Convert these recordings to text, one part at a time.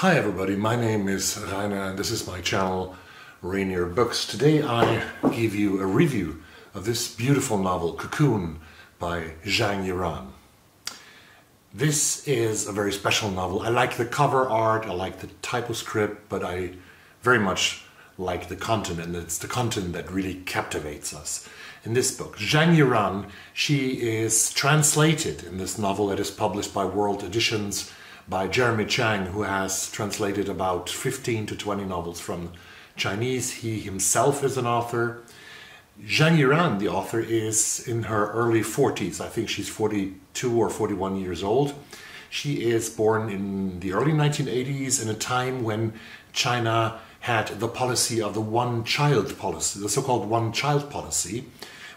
Hi everybody, my name is Rainer and this is my channel Rainier Books. Today I give you a review of this beautiful novel Cocoon by Zhang Yiran. This is a very special novel. I like the cover art, I like the typo script, but I very much like the content, and it's the content that really captivates us. In this book, Zhang Yiran, she is translated in this novel that is published by World Editions by Jeremy Chang, who has translated about 15 to 20 novels from Chinese. He himself is an author. Zhang Yiran, the author, is in her early 40s. I think she's 42 or 41 years old. She is born in the early 1980s, in a time when China had the policy of the one-child policy, the so-called one-child policy,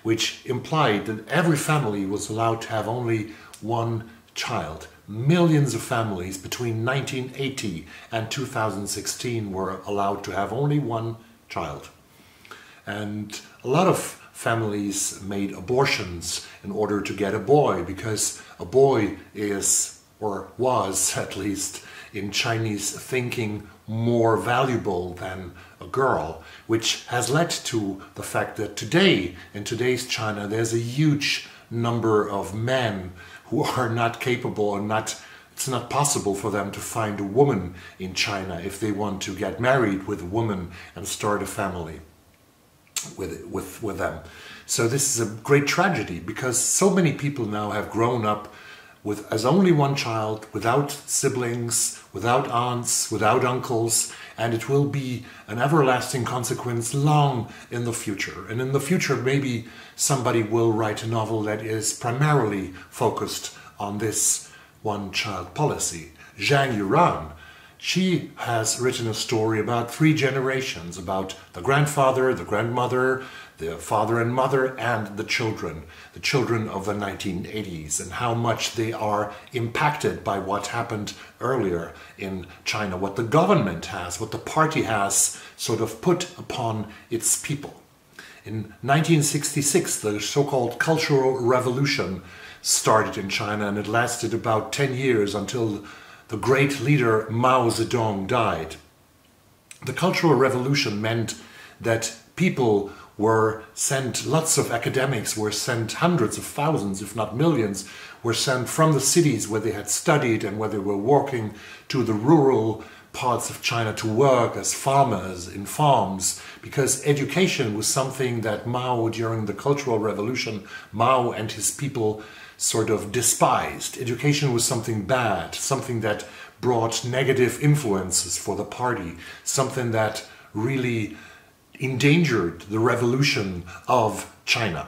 which implied that every family was allowed to have only one child. Millions of families between 1980 and 2016 were allowed to have only one child. And a lot of families made abortions in order to get a boy, because a boy is, or was at least in Chinese thinking, more valuable than a girl, which has led to the fact that today, in today's China, there's a huge number of men who are not capable, and it's not possible for them to find a woman in China if they want to get married with a woman and start a family with them. So this is a great tragedy, because so many people now have grown up with as only one child, without siblings, without aunts, without uncles, and it will be an everlasting consequence long in the future. And in the future, maybe somebody will write a novel that is primarily focused on this one-child policy. Zhang Yueran, she has written a story about three generations, about the grandfather, the grandmother, the father and mother, and the children of the 1980s, and how much they are impacted by what happened earlier in China, what the government has, what the party has sort of put upon its people. In 1966, the so-called Cultural Revolution started in China, and it lasted about 10 years until the great leader Mao Zedong died. The Cultural Revolution meant that people were sent, lots of academics were sent, hundreds of thousands, if not millions, were sent from the cities where they had studied and where they were working to the rural parts of China to work as farmers in farms, because education was something that Mao, during the Cultural Revolution, Mao and his people sort of despised. Education was something bad, something that brought negative influences for the party, something that really endangered the revolution of China.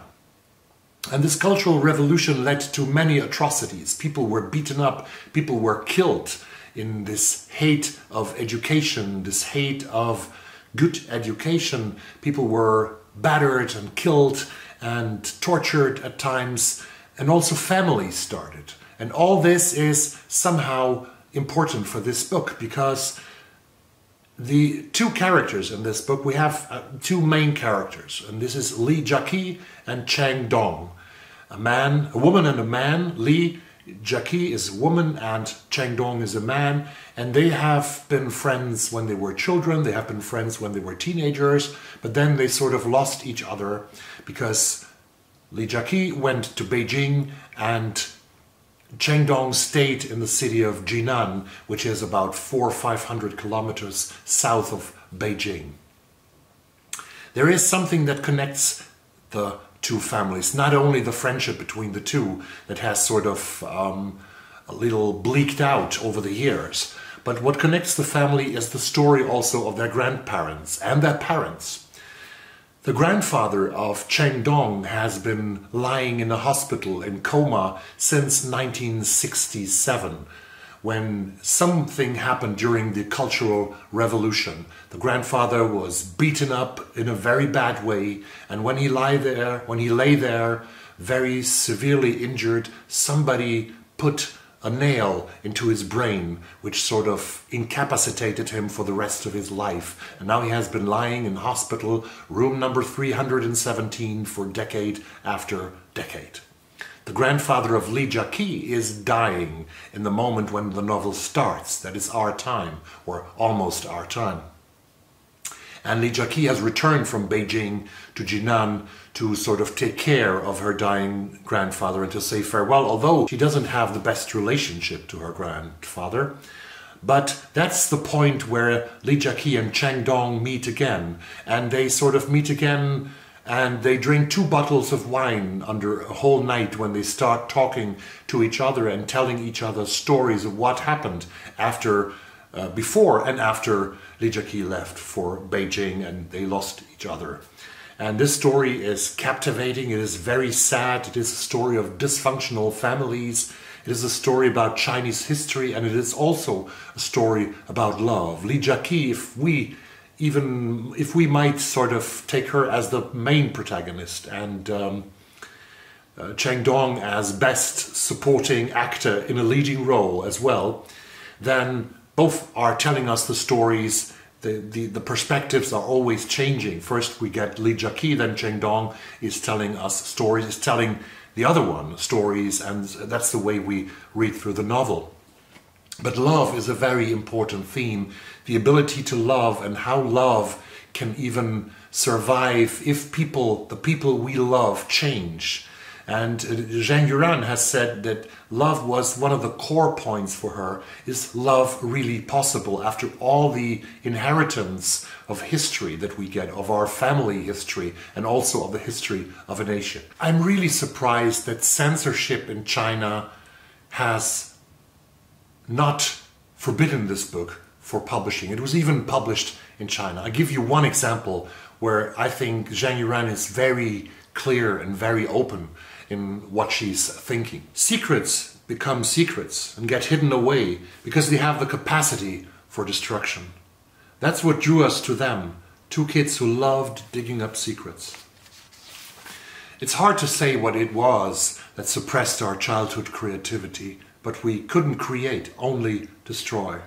And this Cultural Revolution led to many atrocities. People were beaten up, people were killed in this hate of education, this hate of good education. People were battered and killed and tortured at times, and also families started. And all this is somehow important for this book, because the two characters in this book, we have two main characters, and this is Li Jiaqi and Cheng Dong. A man, a woman and a man. Li Jiaqi is a woman and Cheng Dong is a man, and they have been friends when they were children, they have been friends when they were teenagers, but then they sort of lost each other, because Li Jiaqi went to Beijing and Cheng Dong stayed in the city of Jinan, which is about 400 or 500 kilometers south of Beijing. There is something that connects the two families, not only the friendship between the two that has sort of a little bleaked out over the years, but what connects the family is the story also of their grandparents and their parents. The grandfather of Cheng Dong has been lying in a hospital in coma since 1967, when something happened during the Cultural Revolution. The grandfather was beaten up in a very bad way, and when he lay there very severely injured, somebody put a nail into his brain, which sort of incapacitated him for the rest of his life. And now he has been lying in hospital, room number 317, for decade after decade. The grandfather of Li Jiaqi is dying in the moment when the novel starts. That is our time, or almost our time. And Li Jiaqi has returned from Beijing to Jinan to sort of take care of her dying grandfather and to say farewell, although she doesn't have the best relationship to her grandfather. But that's the point where Li Jiaqi and Cheng Dong meet again, and they sort of meet again and they drink 2 bottles of wine under a whole night when they start talking to each other and telling each other stories of what happened after before and after Li Jiaqi left for Beijing and they lost each other. And this story is captivating, it is very sad, it is a story of dysfunctional families, it is a story about Chinese history, and it is also a story about love. Li Jiaqi, if we might sort of take her as the main protagonist, and Cheng Dong as best supporting actor in a leading role as well, then both are telling us the stories. The perspectives are always changing. First we get Li Jiaqi, then Cheng Dong is telling us stories, is telling the other one stories, and that's the way we read through the novel. But love is a very important theme. The ability to love and how love can even survive if the people we love change. And Zhang Yueran has said that love was one of the core points for her. Is love really possible after all the inheritance of history that we get, of our family history and also of the history of a nation? I'm really surprised that censorship in China has not forbidden this book for publishing. It was even published in China. I give you one example where I think Zhang Yueran is very clear and very open in what she's thinking. Secrets become secrets and get hidden away because they have the capacity for destruction. That's what drew us to them, 2 kids who loved digging up secrets. It's hard to say what it was that suppressed our childhood creativity, but we couldn't create, only destroy.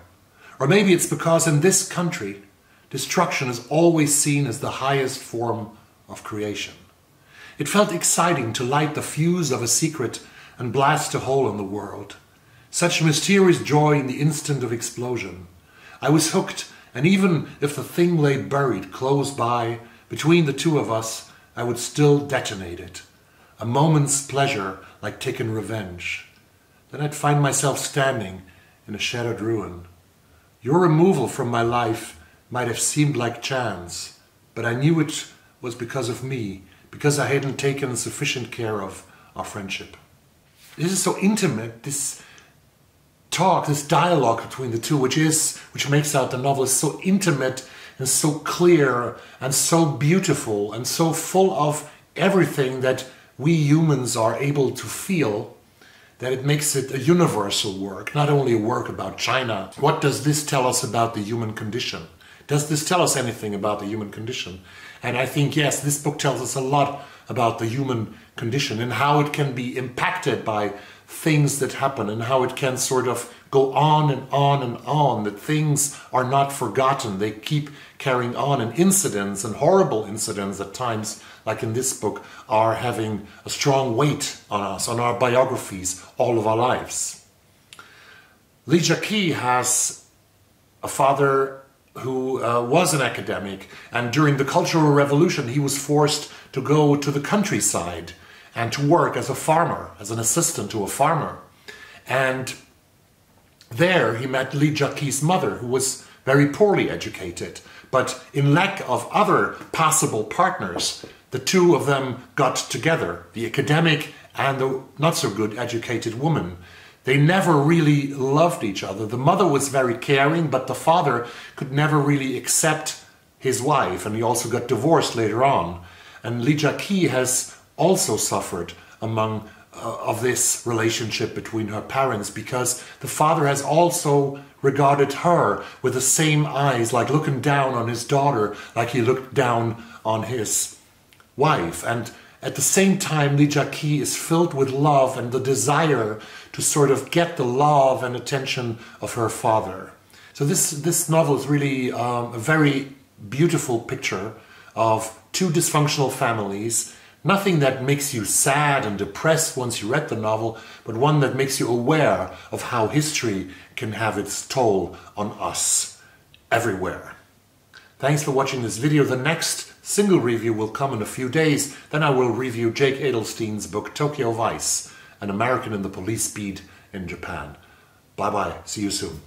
Or maybe it's because in this country, destruction is always seen as the highest form of creation. It felt exciting to light the fuse of a secret and blast a hole in the world. Such mysterious joy in the instant of explosion. I was hooked, and even if the thing lay buried close by, between the two of us, I would still detonate it. A moment's pleasure, like taken revenge. Then I'd find myself standing in a shattered ruin. Your removal from my life might have seemed like chance, but I knew it was because of me, because I hadn't taken sufficient care of our friendship. This is so intimate, this talk, this dialogue between the two, which makes out the novel, is so intimate and so clear and so beautiful and so full of everything that we humans are able to feel, that it makes it a universal work, not only a work about China. What does this tell us about the human condition? Does this tell us anything about the human condition? And I think, yes, this book tells us a lot about the human condition and how it can be impacted by things that happen and how it can sort of go on and on and on, that things are not forgotten. They keep carrying on, and incidents and horrible incidents at times, like in this book, are having a strong weight on us, on our biographies, all of our lives. Li Jiaqi has a father who was an academic, and during the Cultural Revolution he was forced to go to the countryside and to work as a farmer, as an assistant to a farmer. And there he met Li Jiaqi's mother, who was very poorly educated, but in lack of other possible partners, the two of them got together, the academic and the not-so-good educated woman. They never really loved each other. The mother was very caring, but the father could never really accept his wife, and he also got divorced later on. And Li Jiaqi has also suffered of this relationship between her parents, because the father has also regarded her with the same eyes, like looking down on his daughter, like he looked down on his wife. And at the same time, Li Jiaqi is filled with love and the desire to sort of get the love and attention of her father. So this novel is really a very beautiful picture of 2 dysfunctional families Nothing that makes you sad and depressed once you read the novel, but one that makes you aware of how history can have its toll on us everywhere. Thanks for watching this video. The next single review will come in a few days. Then I will review Jake Adelstein's book Tokyo Vice, An American in the Police Beat in Japan. Bye-bye. See you soon.